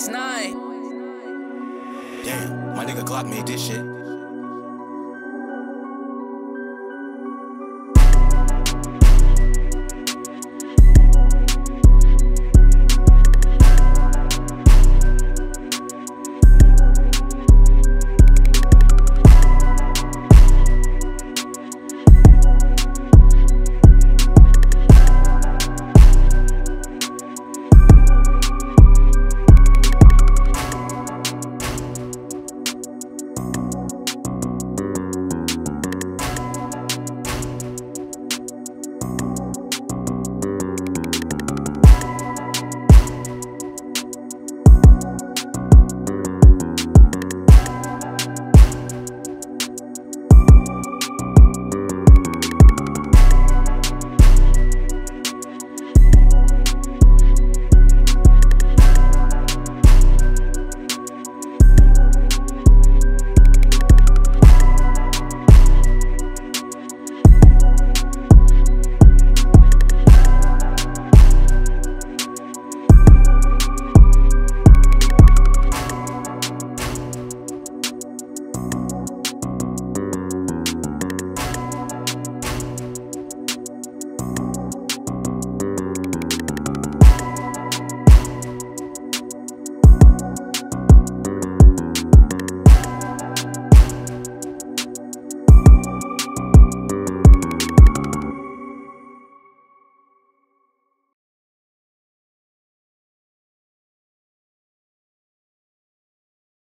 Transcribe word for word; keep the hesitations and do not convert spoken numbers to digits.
two X nine. Damn, my nigga Glock made this shit.